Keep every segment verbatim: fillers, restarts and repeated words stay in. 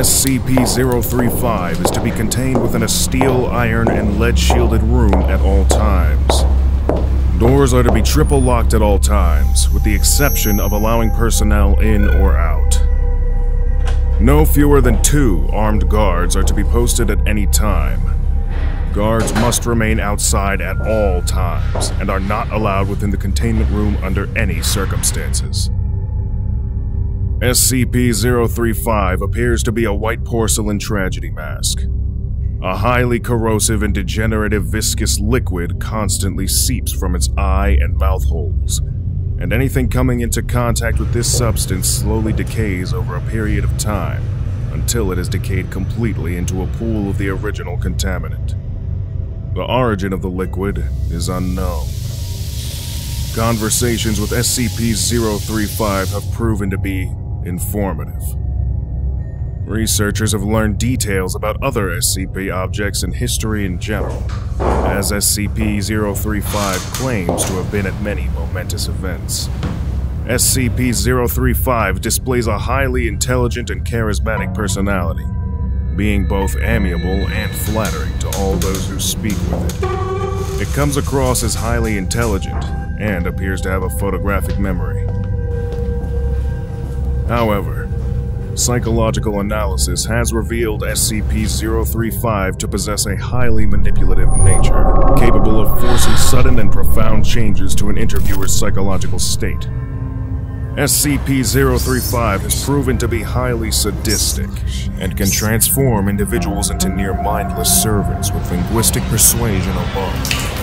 S C P zero three five is to be contained within a steel, iron, and lead-shielded room at all times. Doors are to be triple-locked at all times, with the exception of allowing personnel in or out. No fewer than two armed guards are to be posted at any time. Guards must remain outside at all times, and are not allowed within the containment room under any circumstances. S C P zero three five appears to be a white porcelain tragedy mask. A highly corrosive and degenerative viscous liquid constantly seeps from its eye and mouth holes, and anything coming into contact with this substance slowly decays over a period of time, until it has decayed completely into a pool of the original contaminant. The origin of the liquid is unknown. Conversations with S C P zero three five have proven to be informative. Researchers have learned details about other S C P objects and history in general, as S C P zero three five claims to have been at many momentous events. S C P zero three five displays a highly intelligent and charismatic personality, being both amiable and flattering to all those who speak with it. It comes across as highly intelligent and appears to have a photographic memory. However, psychological analysis has revealed S C P zero three five to possess a highly manipulative nature, capable of forcing sudden and profound changes to an interviewer's psychological state. S C P zero three five has proven to be highly sadistic, and can transform individuals into near-mindless servants with linguistic persuasion alone.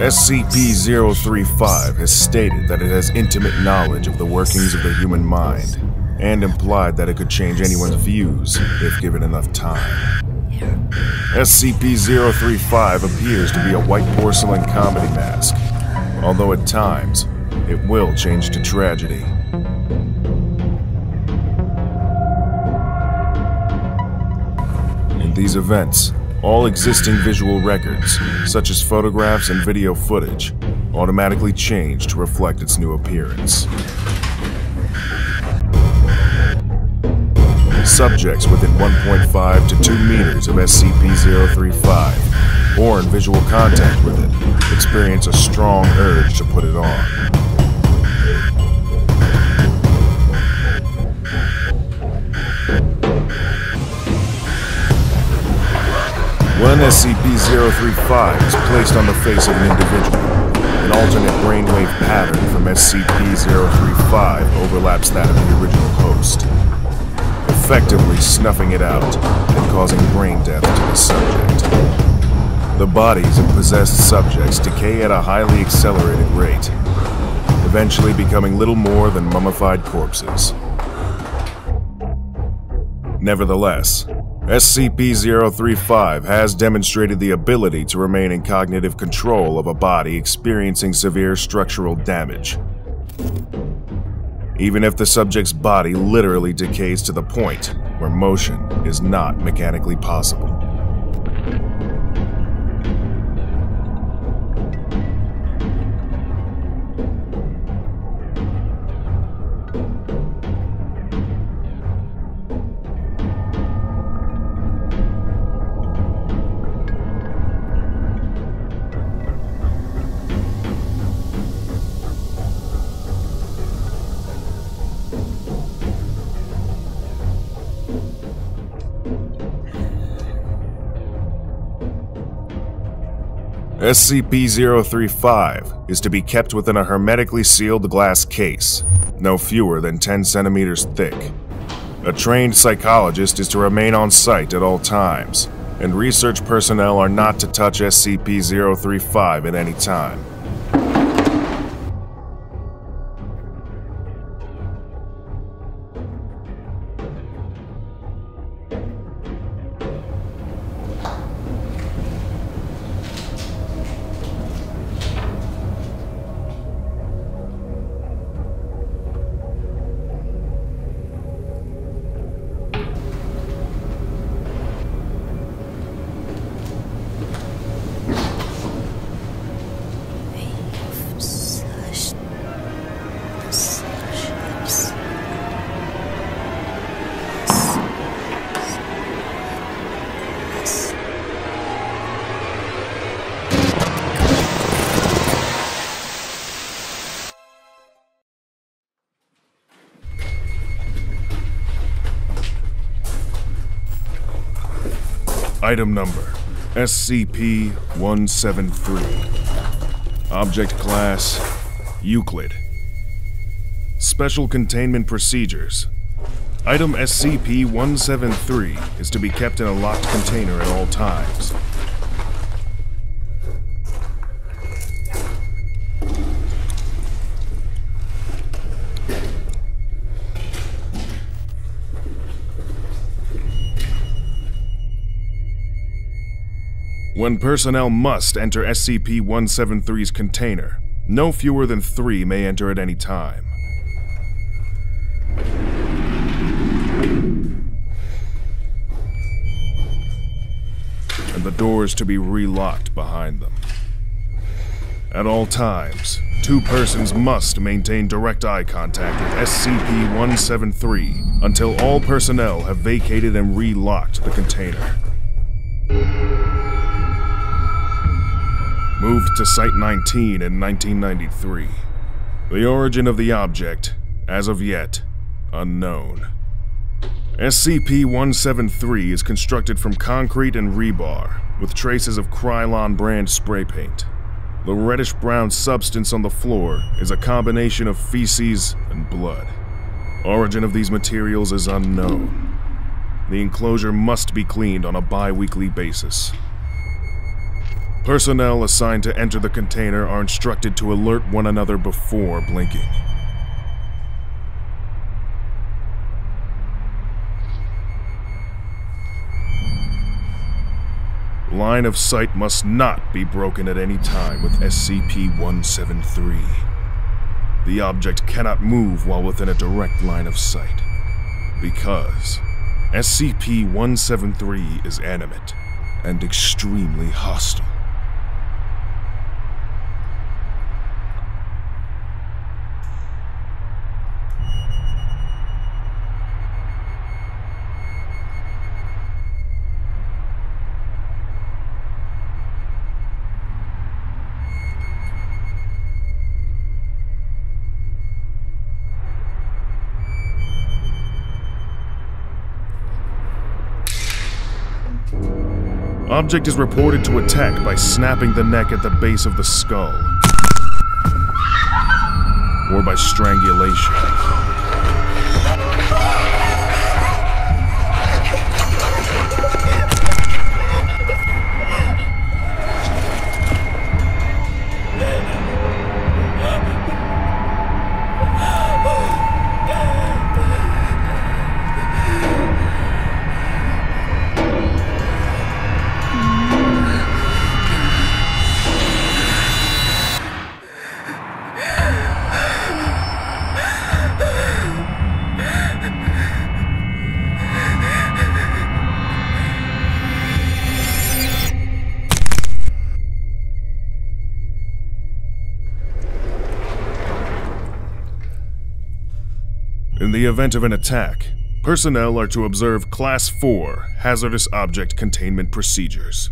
S C P zero three five has stated that it has intimate knowledge of the workings of the human mind, and implied that it could change anyone's views if given enough time. S C P zero three five appears to be a white porcelain comedy mask, although at times, it will change to tragedy. In these events, all existing visual records, such as photographs and video footage, automatically change to reflect its new appearance. Subjects within one point five to two meters of S C P zero three five, or in visual contact with it, experience a strong urge to put it on. When S C P zero three five is placed on the face of an individual, an alternate brainwave pattern from S C P zero three five overlaps that of the original host, effectively snuffing it out and causing brain death to the subject. The bodies of possessed subjects decay at a highly accelerated rate, eventually becoming little more than mummified corpses. Nevertheless, S C P zero three five has demonstrated the ability to remain in cognitive control of a body experiencing severe structural damage, even if the subject's body literally decays to the point where motion is not mechanically possible. S C P zero three five is to be kept within a hermetically sealed glass case, no fewer than ten centimeters thick. A trained psychologist is to remain on site at all times, and research personnel are not to touch S C P zero three five at any time. Item number, S C P one seventy-three. Object class, Euclid. Special containment procedures. Item S C P one seventy-three is to be kept in a locked container at all times. When personnel must enter S C P one seventy-three's container, no fewer than three may enter at any time. And the doors to be relocked behind them. At all times, two persons must maintain direct eye contact with S C P one seventy-three until all personnel have vacated and relocked the container. Moved to Site nineteen in nineteen ninety-three. The origin of the object, as of yet, unknown. S C P one seventy-three is constructed from concrete and rebar, with traces of Krylon brand spray paint. The reddish-brown substance on the floor is a combination of feces and blood. Origin of these materials is unknown. The enclosure must be cleaned on a bi-weekly basis. Personnel assigned to enter the container are instructed to alert one another before blinking. Line of sight must not be broken at any time with S C P one seventy-three. The object cannot move while within a direct line of sight, because S C P one seventy-three is animate and extremely hostile. Object is reported to attack by snapping the neck at the base of the skull, or by strangulation. In the event of an attack, personnel are to observe Class four Hazardous Object Containment Procedures.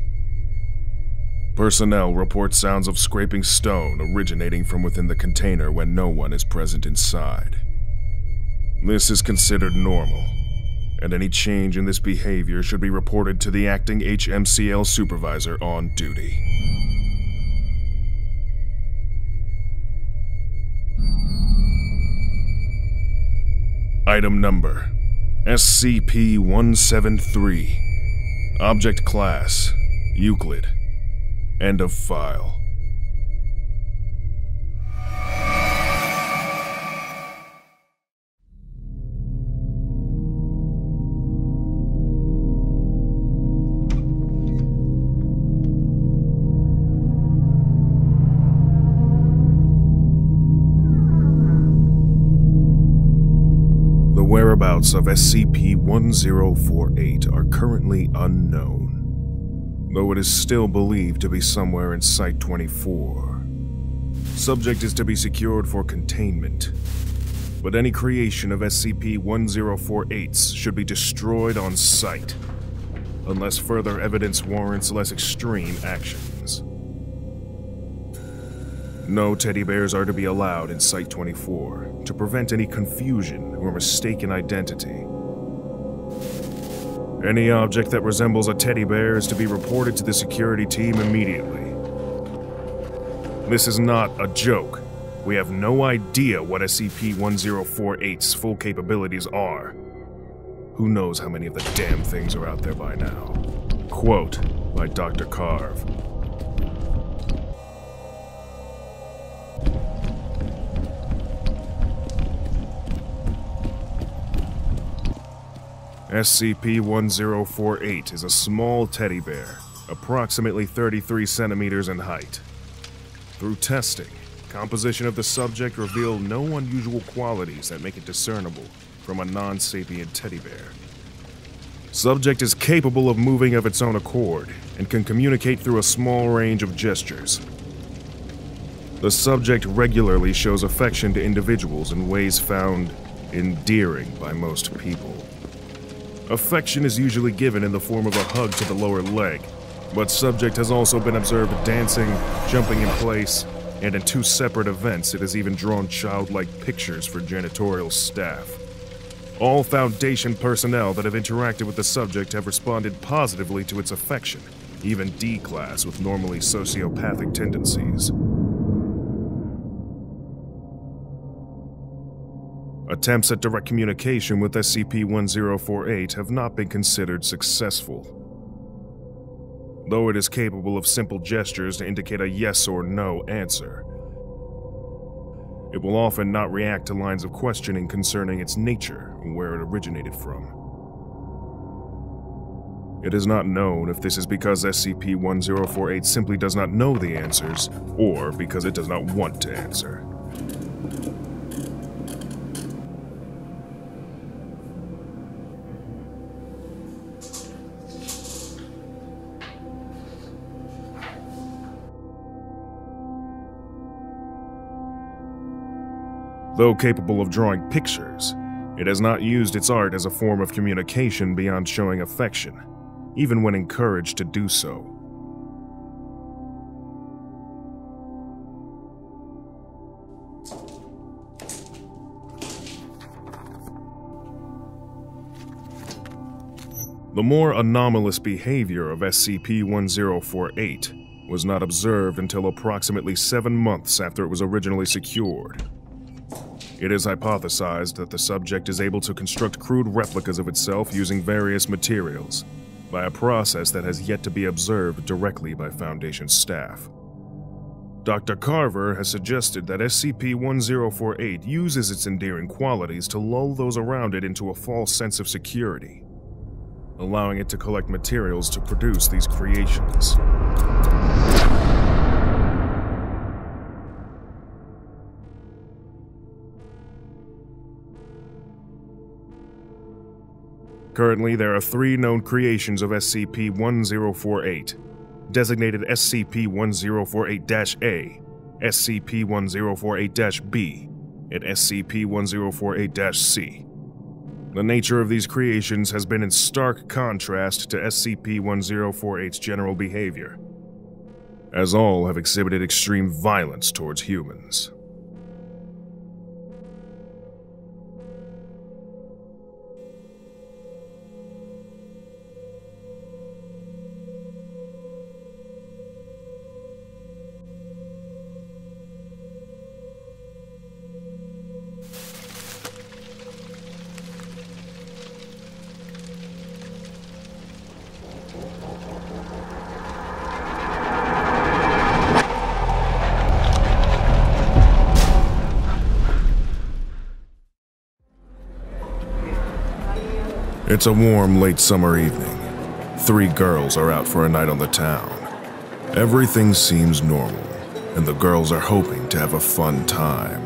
Personnel report sounds of scraping stone originating from within the container when no one is present inside. This is considered normal, and any change in this behavior should be reported to the acting H M C L supervisor on duty. Item number, S C P one seventy-three. Object class, Euclid. End of file. Whereabouts of S C P one zero four eight are currently unknown, though it is still believed to be somewhere in Site twenty-four. Subject is to be secured for containment, but any creation of S C P one zero four eights should be destroyed on site, unless further evidence warrants less extreme actions. No teddy bears are to be allowed in Site twenty-four to prevent any confusion or mistaken identity. Any object that resembles a teddy bear is to be reported to the security team immediately. This is not a joke. We have no idea what S C P ten forty-eight's full capabilities are. Who knows how many of the damn things are out there by now? Quote by Doctor Carver. S C P ten forty-eight is a small teddy bear, approximately thirty-three centimeters in height. Through testing, composition of the subject revealed no unusual qualities that make it discernible from a non-sapient teddy bear. Subject is capable of moving of its own accord and can communicate through a small range of gestures. The subject regularly shows affection to individuals in ways found endearing by most people. Affection is usually given in the form of a hug to the lower leg, but subject has also been observed dancing, jumping in place, and in two separate events it has even drawn childlike pictures for janitorial staff. All Foundation personnel that have interacted with the subject have responded positively to its affection, even D-class with normally sociopathic tendencies. Attempts at direct communication with S C P ten forty-eight have not been considered successful. Though it is capable of simple gestures to indicate a yes or no answer, it will often not react to lines of questioning concerning its nature and where it originated from. It is not known if this is because S C P ten forty-eight simply does not know the answers or because it does not want to answer. Though capable of drawing pictures, it has not used its art as a form of communication beyond showing affection, even when encouraged to do so. The more anomalous behavior of S C P ten forty-eight was not observed until approximately seven months after it was originally secured. It is hypothesized that the subject is able to construct crude replicas of itself using various materials, by a process that has yet to be observed directly by Foundation staff. Doctor Carver has suggested that S C P ten forty-eight uses its endearing qualities to lull those around it into a false sense of security, allowing it to collect materials to produce these creations. Currently, there are three known creations of S C P ten forty-eight, designated S C P ten forty-eight dash A, S C P ten forty-eight dash B, and S C P ten forty-eight dash C. The nature of these creations has been in stark contrast to S C P ten forty-eight's general behavior, as all have exhibited extreme violence towards humans. It's a warm late summer evening. Three girls are out for a night on the town. Everything seems normal, and the girls are hoping to have a fun time.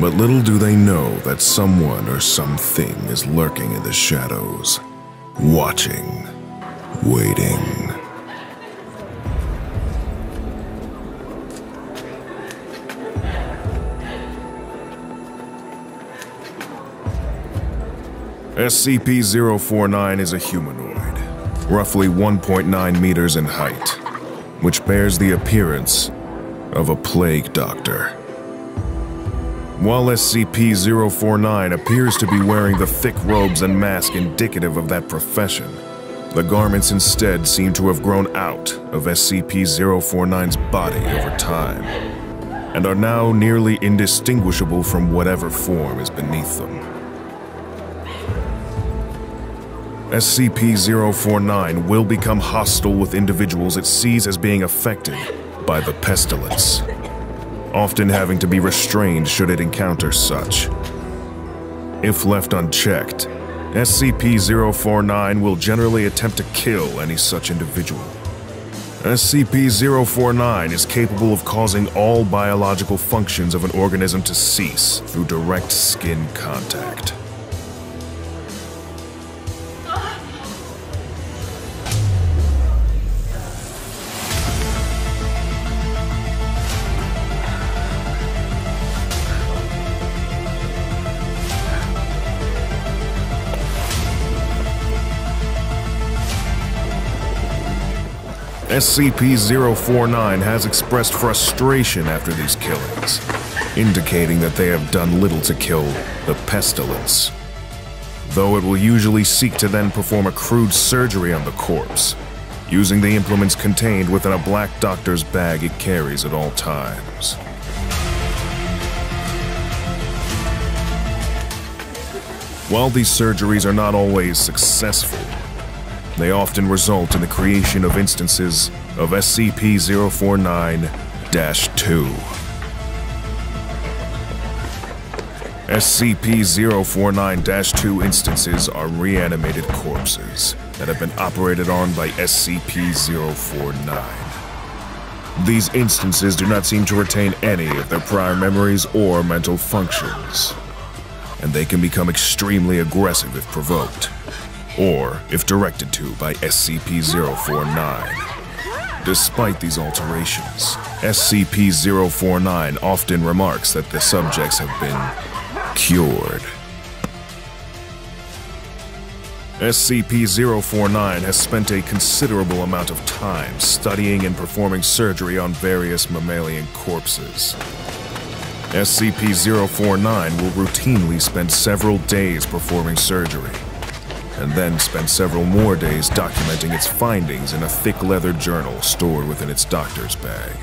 But little do they know that someone or something is lurking in the shadows, watching, waiting. S C P zero four nine is a humanoid, roughly one point nine meters in height, which bears the appearance of a plague doctor. While S C P zero four nine appears to be wearing the thick robes and mask indicative of that profession, the garments instead seem to have grown out of S C P zero four nine's body over time, and are now nearly indistinguishable from whatever form is beneath them. S C P zero four nine will become hostile with individuals it sees as being affected by the pestilence, often having to be restrained should it encounter such. If left unchecked, S C P zero four nine will generally attempt to kill any such individual. S C P zero four nine is capable of causing all biological functions of an organism to cease through direct skin contact. S C P zero four nine has expressed frustration after these killings, indicating that they have done little to kill the pestilence, though it will usually seek to then perform a crude surgery on the corpse, using the implements contained within a black doctor's bag it carries at all times. While these surgeries are not always successful, they often result in the creation of instances of S C P zero four nine dash two. S C P zero four nine dash two instances are reanimated corpses that have been operated on by S C P zero four nine. These instances do not seem to retain any of their prior memories or mental functions, and they can become extremely aggressive if provoked, or if directed to by S C P zero four nine. Despite these alterations, S C P zero four nine often remarks that the subjects have been cured. S C P zero four nine has spent a considerable amount of time studying and performing surgery on various mammalian corpses. S C P zero four nine will routinely spend several days performing surgery, and then spent several more days documenting its findings in a thick leather journal stored within its doctor's bag.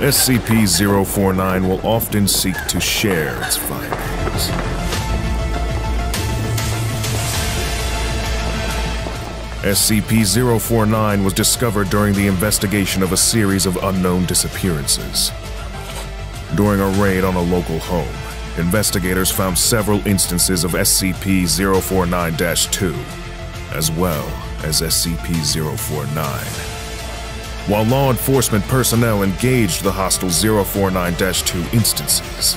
S C P zero four nine will often seek to share its findings. S C P zero four nine was discovered during the investigation of a series of unknown disappearances. During a raid on a local home, investigators found several instances of S C P zero four nine dash two, as well as S C P zero four nine. While law enforcement personnel engaged the hostile zero four nine dash two instances,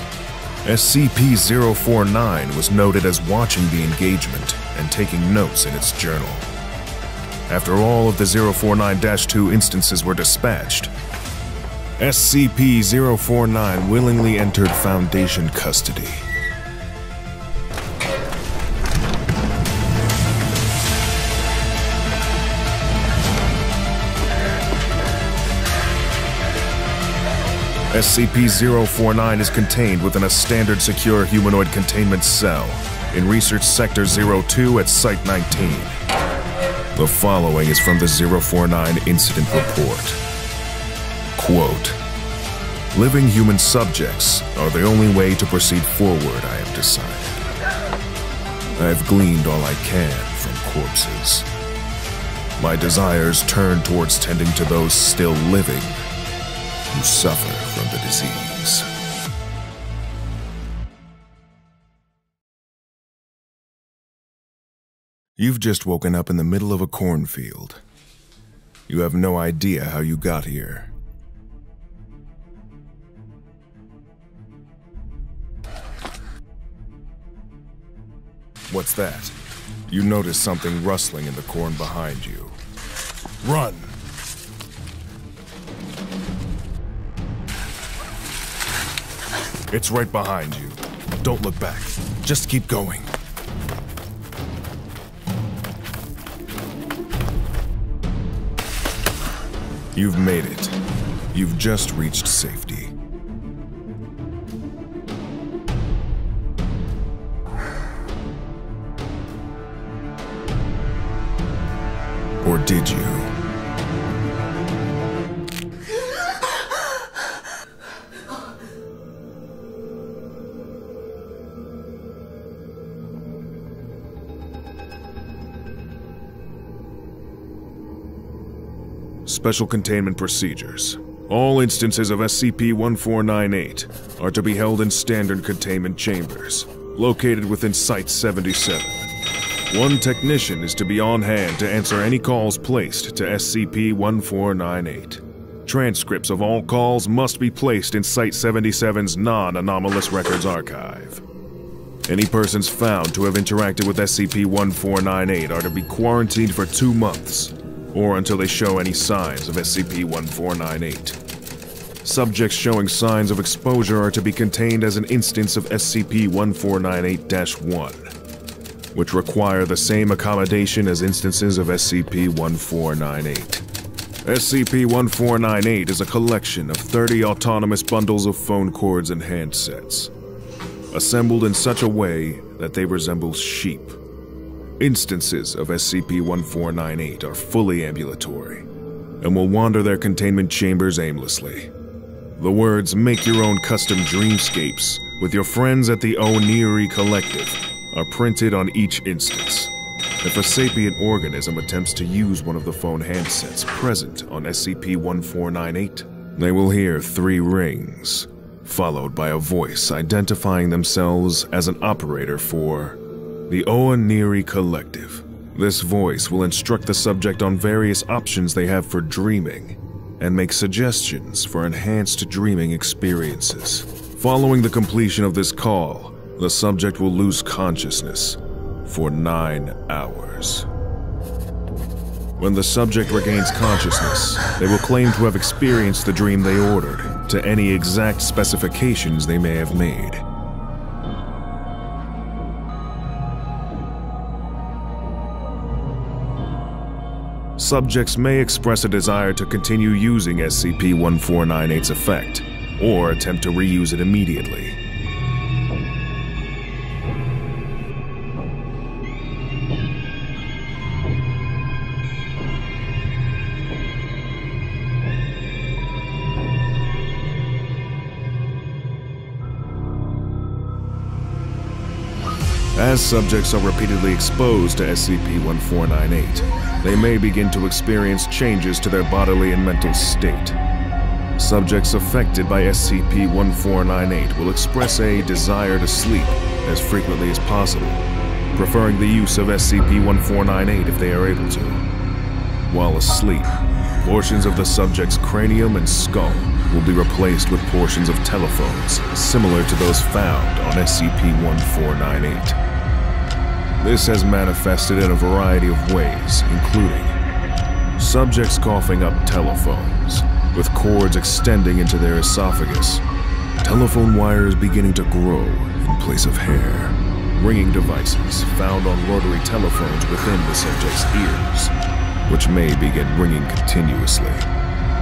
S C P zero four nine was noted as watching the engagement and taking notes in its journal. After all of the zero four nine dash two instances were dispatched, S C P zero four nine willingly entered Foundation custody. S C P zero four nine is contained within a standard secure humanoid containment cell in Research Sector zero two at Site nineteen. The following is from the zero four nine Incident Report. Quote, "Living human subjects are the only way to proceed forward, I have decided. I have gleaned all I can from corpses. My desires turn towards tending to those still living who suffer from the disease." You've just woken up in the middle of a cornfield. You have no idea how you got here. What's that? You notice something rustling in the corn behind you. Run! It's right behind you. Don't look back. Just keep going. You've made it. You've just reached safety. Or did you? Special containment procedures. All instances of S C P one four nine eight are to be held in standard containment chambers, located within Site seventy-seven. One technician is to be on hand to answer any calls placed to S C P one four nine eight. Transcripts of all calls must be placed in Site seventy-seven's non-anomalous records archive. Any persons found to have interacted with S C P one four nine eight are to be quarantined for two months, or until they show any signs of S C P one four nine eight. Subjects showing signs of exposure are to be contained as an instance of S C P one four nine eight dash one, which require the same accommodation as instances of S C P one four nine eight. S C P one four nine eight is a collection of thirty autonomous bundles of phone cords and handsets, assembled in such a way that they resemble sheep. Instances of S C P one four nine eight are fully ambulatory and will wander their containment chambers aimlessly. The words "make your own custom dreamscapes" with your friends at the O'Neary Collective are printed on each instance. If a sapient organism attempts to use one of the phone handsets present on S C P one four nine eight, they will hear three rings, followed by a voice identifying themselves as an operator for the Oneiri Collective. This voice will instruct the subject on various options they have for dreaming and make suggestions for enhanced dreaming experiences. Following the completion of this call, the subject will lose consciousness for nine hours. When the subject regains consciousness, they will claim to have experienced the dream they ordered to any exact specifications they may have made. Subjects may express a desire to continue using S C P one four nine eight's effect, or attempt to reuse it immediately. As subjects are repeatedly exposed to S C P one four nine eight, they may begin to experience changes to their bodily and mental state. Subjects affected by S C P one four nine eight will express a desire to sleep as frequently as possible, preferring the use of S C P one four nine eight if they are able to. While asleep, portions of the subject's cranium and skull will be replaced with portions of telephones similar to those found on S C P one four nine eight. This has manifested in a variety of ways, including subjects coughing up telephones, with cords extending into their esophagus, telephone wires beginning to grow in place of hair, ringing devices found on rotary telephones within the subject's ears, which may begin ringing continuously,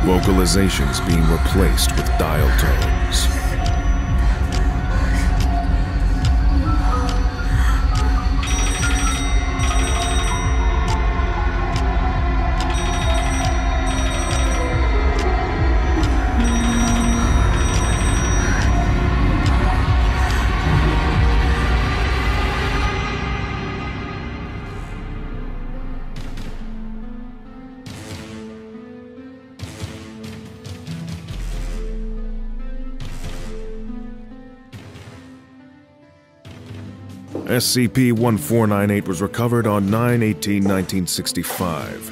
vocalizations being replaced with dial tones. S C P one four nine eight was recovered on nine eighteen nineteen sixty-five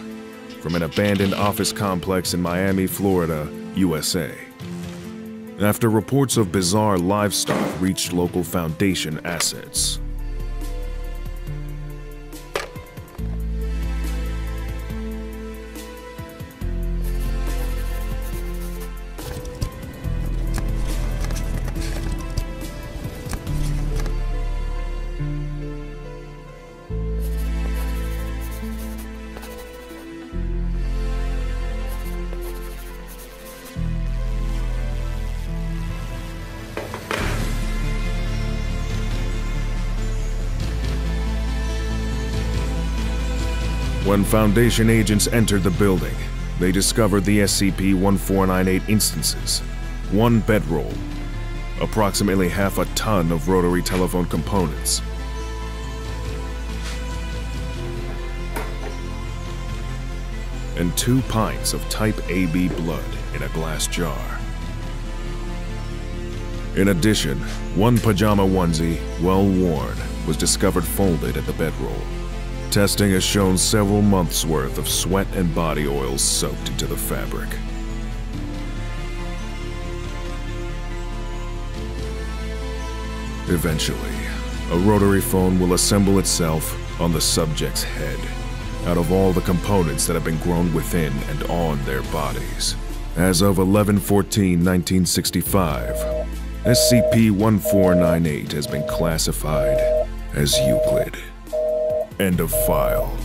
from an abandoned office complex in Miami, Florida, U S A. After reports of bizarre livestock reached local Foundation assets, When Foundation agents entered the building, they discovered the S C P one four nine eight instances, one bedroll, approximately half a ton of rotary telephone components, and two pints of type A B blood in a glass jar. In addition, one pajama onesie, well worn, was discovered folded at the bedroll. Testing has shown several months' worth of sweat and body oil soaked into the fabric. Eventually, a rotary phone will assemble itself on the subject's head, out of all the components that have been grown within and on their bodies. As of eleven fourteen nineteen sixty-five, S C P one four nine eight has been classified as Euclid. End of file.